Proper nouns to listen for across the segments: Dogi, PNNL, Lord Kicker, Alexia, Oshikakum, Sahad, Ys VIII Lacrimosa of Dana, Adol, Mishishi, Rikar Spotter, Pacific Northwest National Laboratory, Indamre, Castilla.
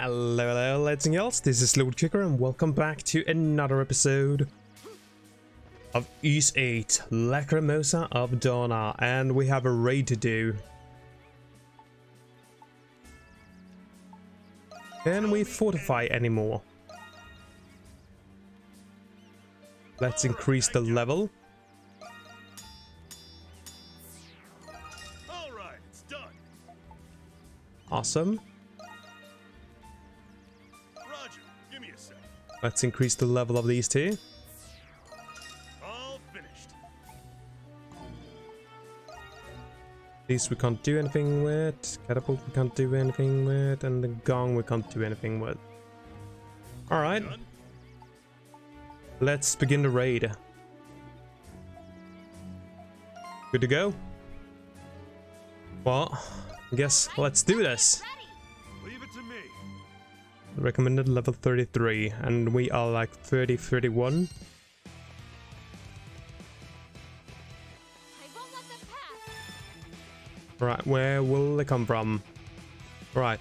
Hello, lads and gals, this is Lord Kicker and welcome back to another episode of Ys VIII Lacrimosa of Dana, and we have a raid to do. Can we fortify anymore? Let's increase the level. All right, it's done. Awesome. Let's increase the level of these two. All finished. These we can't do anything with. Catapult we can't do anything with. And the gong we can't do anything with. Alright. Let's begin the raid. Good to go? Well, I guess let's do this. Recommended level 33, and we are like 30, 31. Right, where will they come from? Right.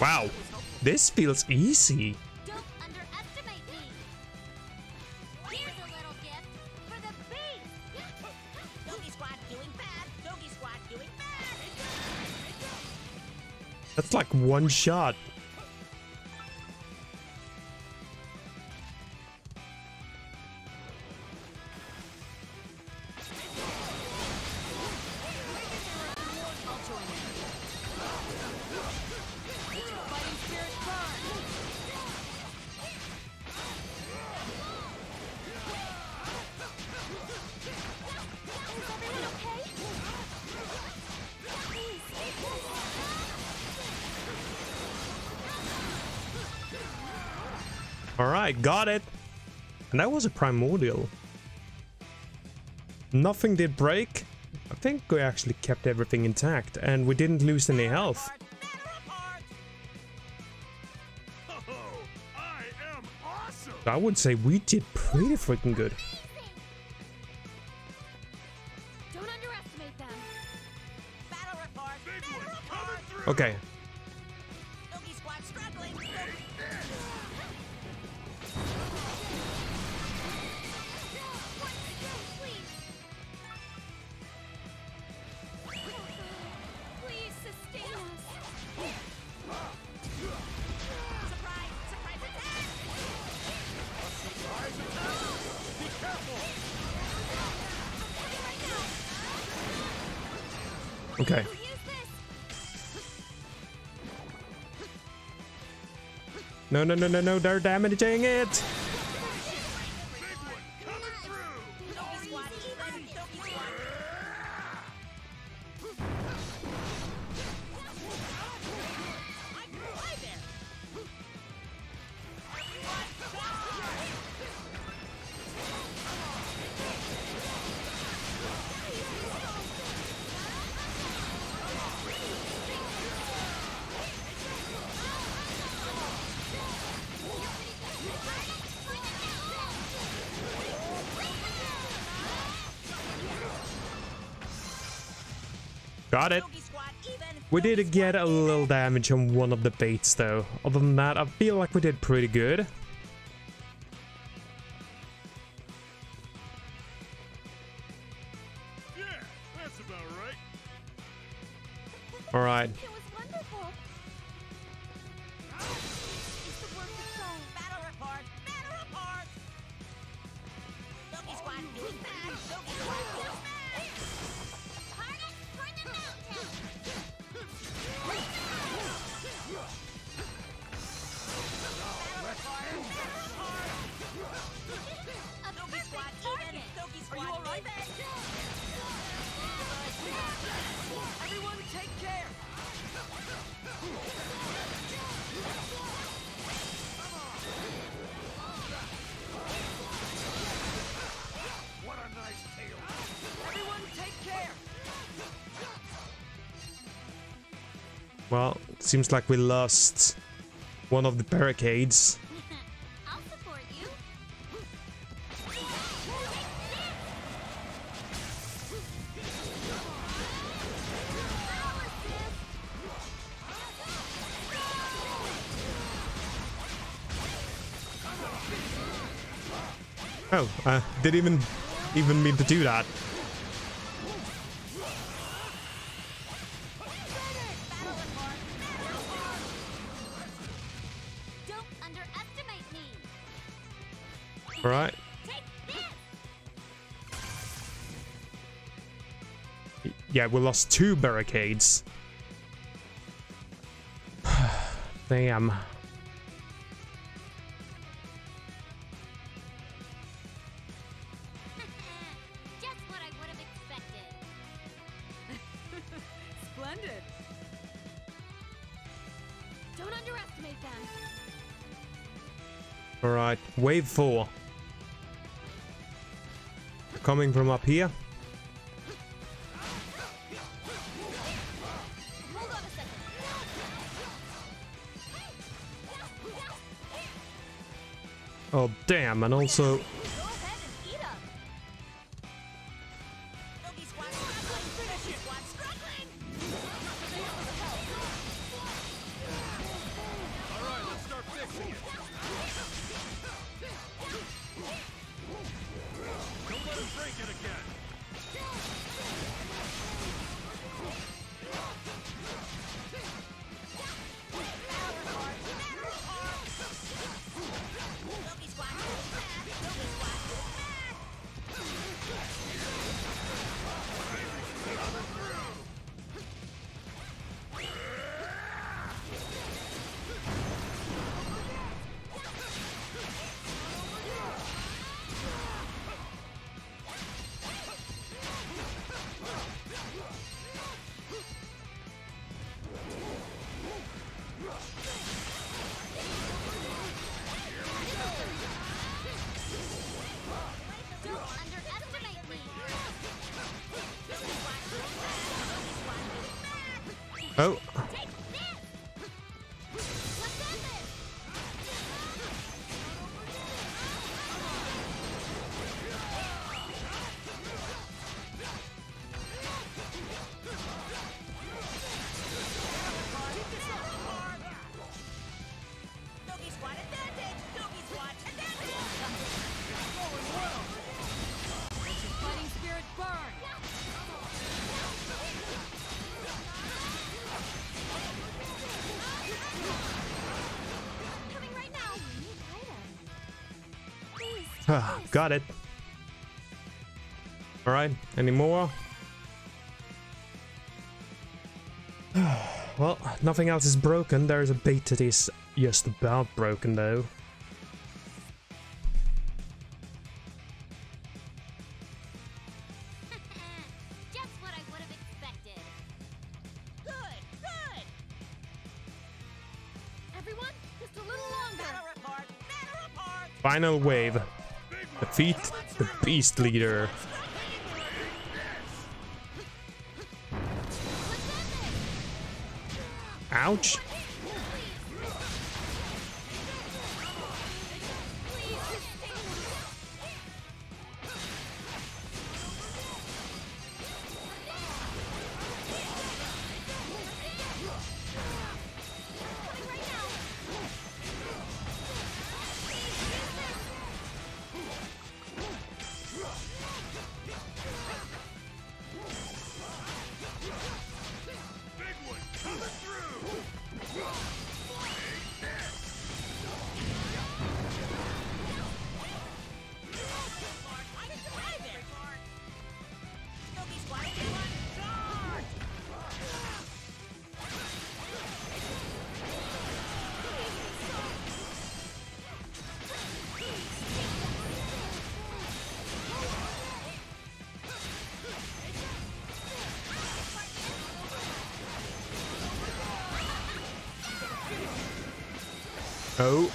Wow, this feels easy. Don't underestimate me. Here's a little gift for the beast. Dogi squad doing bad. Dogi squad doing bad. That's like one shot. Alright, got it! And that was a primordial. Nothing did break. I think we actually kept everything intact and we didn't lose any health. I would say we did pretty freaking good. Don't underestimate them. Battle report. Okay. Okay. No, they're damaging it! Got it. We did get a little damage on one of the baits though. Other than that, I feel like we did pretty good. Yeah, that's about right. All right. Take care! Come on! What a nice tail! Everyone take care! Well, it seems like we lost one of the barricades. I'll support you. Oh, didn't even mean to do that. All right. Yeah, we lost two barricades. Damn. Just what I would have expected. Splendid. Don't underestimate them. All right, wave 4. Coming from up here. Hold on a second. Oh damn, and also oh. Got it. All right, any more? Well, nothing else is broken. There is a bait that is just about broken though. Just what I would have expected. Good, good. Everyone, just a little longer. Batter apart. Final wave. Defeat the beast leader. Ouch. Through. Oh.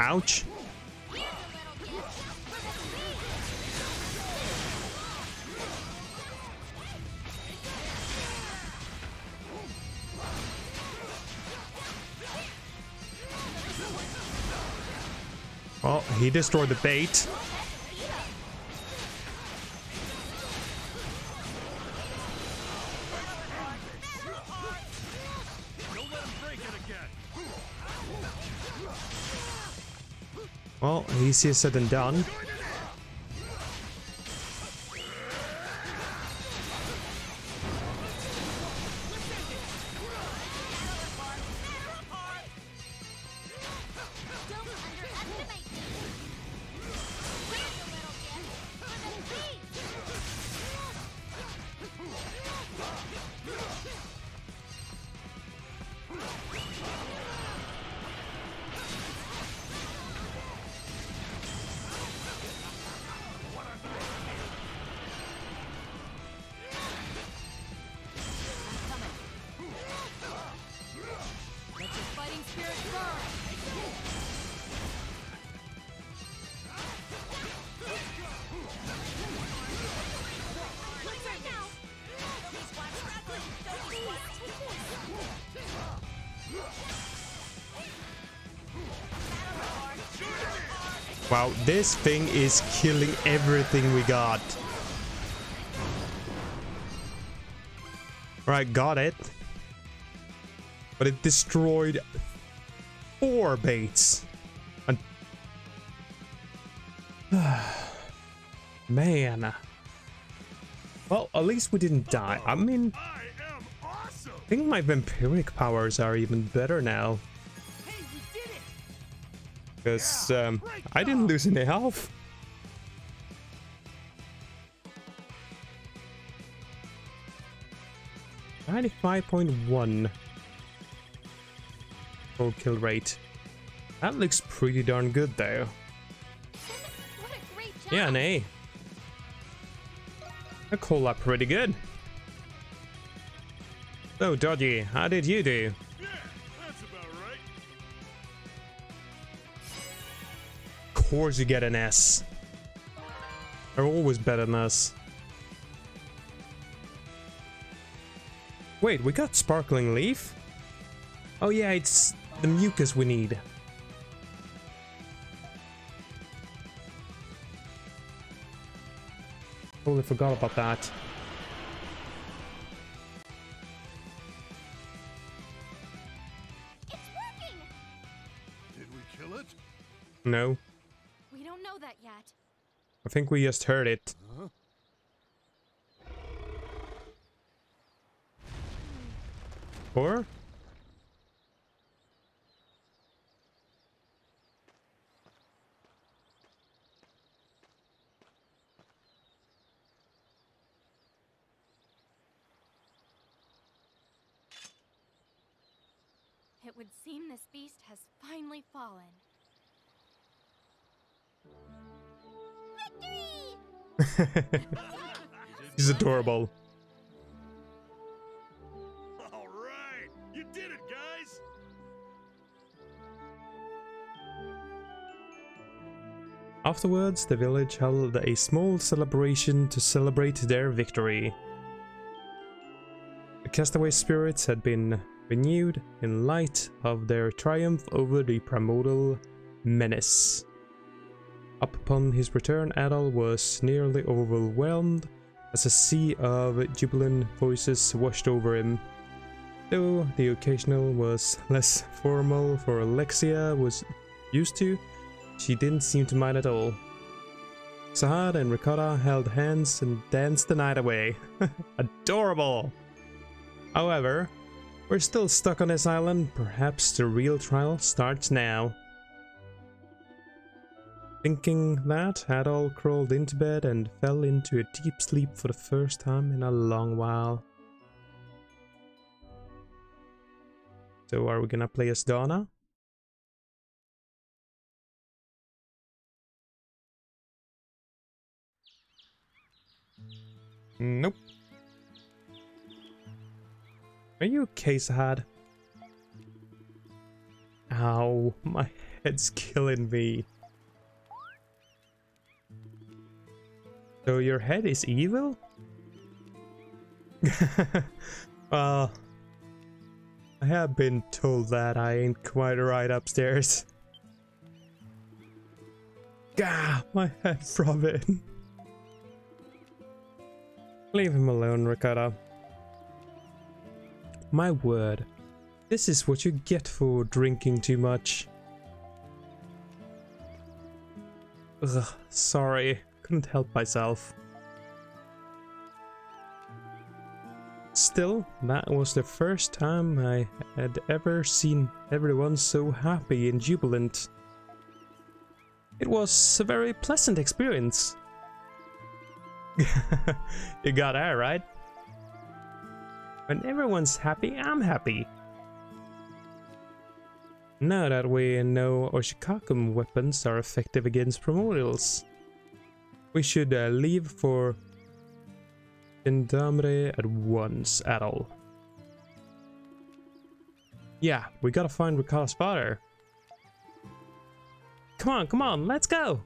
Ouch. Well, he destroyed the bait. Well, easier said than done. Wow, this thing is killing everything we got. Alright, got it. But it destroyed 4 baits. And man. Well, at least we didn't die. I mean, I think my vampiric powers are even better now. Because I didn't lose any health. .1 full kill rate. That looks pretty darn good though. What a great job. Yeah, nay. I call that pretty good. So Dogi, how did you do? Of course you get an S. They're always better than us. Wait, we got sparkling leaf? Oh yeah, it's the mucus we need. Totally forgot about that. It's working. Did we kill it? No. I think we just heard it. Huh? Or? It would seem this beast has finally fallen. He's adorable. All right, you did it, guys. Afterwards, the village held a small celebration to celebrate their victory. The castaway spirits had been renewed in light of their triumph over the primordial menace. Upon his return, Adol was nearly overwhelmed as a sea of jubilant voices washed over him. Though the occasional was less formal for Alexia was used to, she didn't seem to mind at all. Sahad and Ricotta held hands and danced the night away. Adorable! However, we're still stuck on this island. Perhaps the real trial starts now. Thinking that, Adol crawled into bed and fell into a deep sleep for the first time in a long while. So are we gonna play as Dana? Nope. Are you okay, Sahad? Ow, my head's killing me. So your head is evil? Well, I have been told that I ain't quite right upstairs. Gah, my head from it. Leave him alone, Ricotta. My word, this is what you get for drinking too much. Ugh, sorry, couldn't help myself. Still, that was the first time I had ever seen everyone so happy and jubilant. It was a very pleasant experience. You got that right. When everyone's happy, I'm happy. Now that we know Oshikakum weapons are effective against primordials, we should leave for Indamre at once, Adol. Yeah, we gotta find Rikar Spotter. Come on, let's go!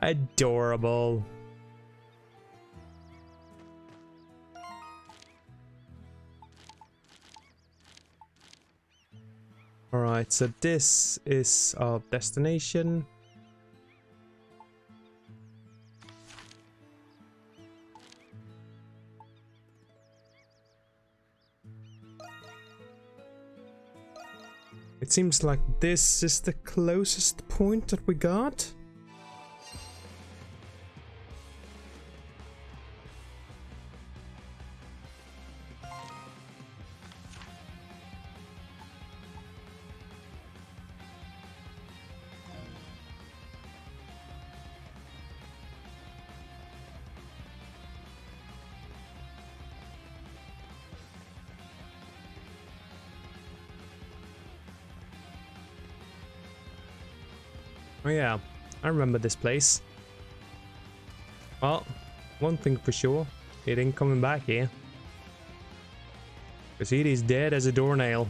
Adorable. Alright, so this is our destination. It seems like this is the closest point that we got. Oh yeah, I remember this place. Well, one thing for sure, it ain't coming back here. Cause it is dead as a doornail.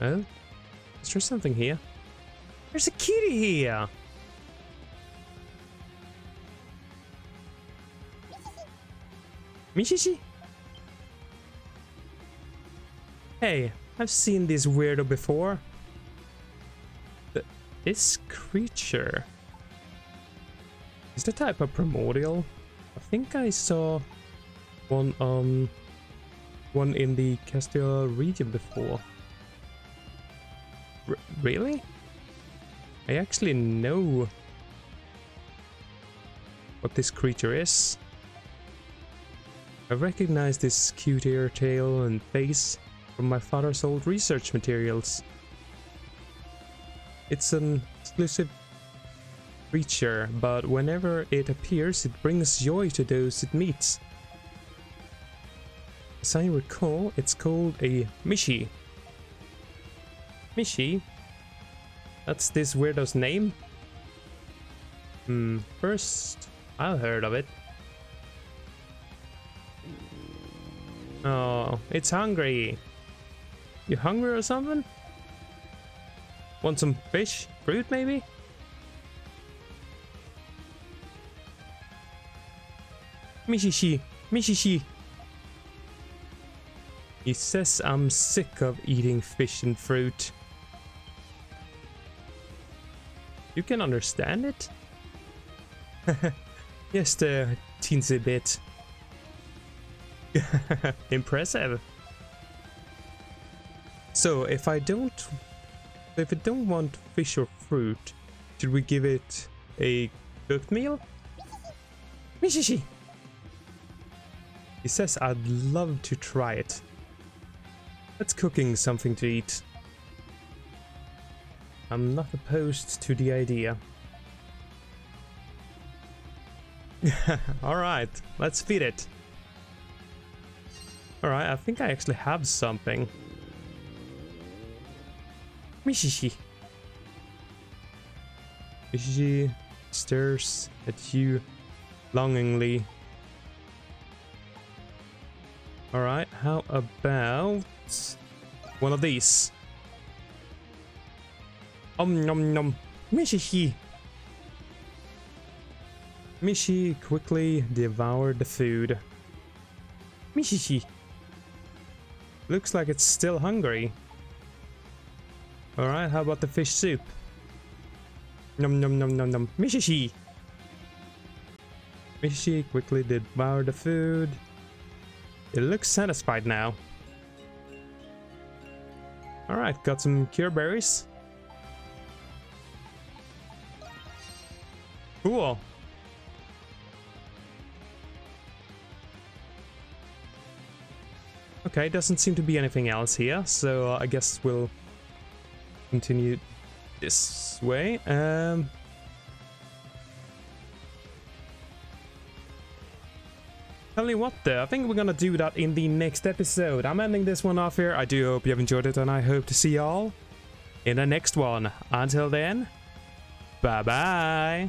Oh, is there something here? There's a kitty here! Mishishi? Hey, I've seen this weirdo before. This creature is the type of primordial. I think I saw one in the Castilla region before. Really? I actually know what this creature is. I recognize this cute ear, tail, and face from my father's old research materials. It's an exclusive creature, but whenever it appears, it brings joy to those it meets. As I recall, it's called a Mishi. Mishi? That's this weirdo's name? Hmm, first I've heard of it. Oh, it's hungry. You hungry or something? Want some fish? Fruit maybe? Mishishi, Mishishi. He says I'm sick of eating fish and fruit. You can understand it? Yes, the teensy bit. Impressive. So if it don't want fish or fruit, should we give it a cooked meal? Mishishi! He says I'd love to try it. Let's cooking something to eat. I'm not opposed to the idea. Alright, let's feed it. Alright, I think I actually have something. Mishishi. Mishishi stares at you longingly. Alright, how about one of these? Nom nom. Mishishi. Mishi quickly devoured the food. Mishishi. Looks like it's still hungry. Alright, how about the fish soup? Nom nom nom nom nom. Mishishi. Mishi quickly devoured the food. It looks satisfied now. Alright, got some cure berries. Cool. Okay, doesn't seem to be anything else here, so I guess we'll continue this way. Tell you what though, I think we're gonna do that in the next episode. I'm ending this one off here. I do hope you've enjoyed it, and I hope to see y'all in the next one. Until then, bye bye.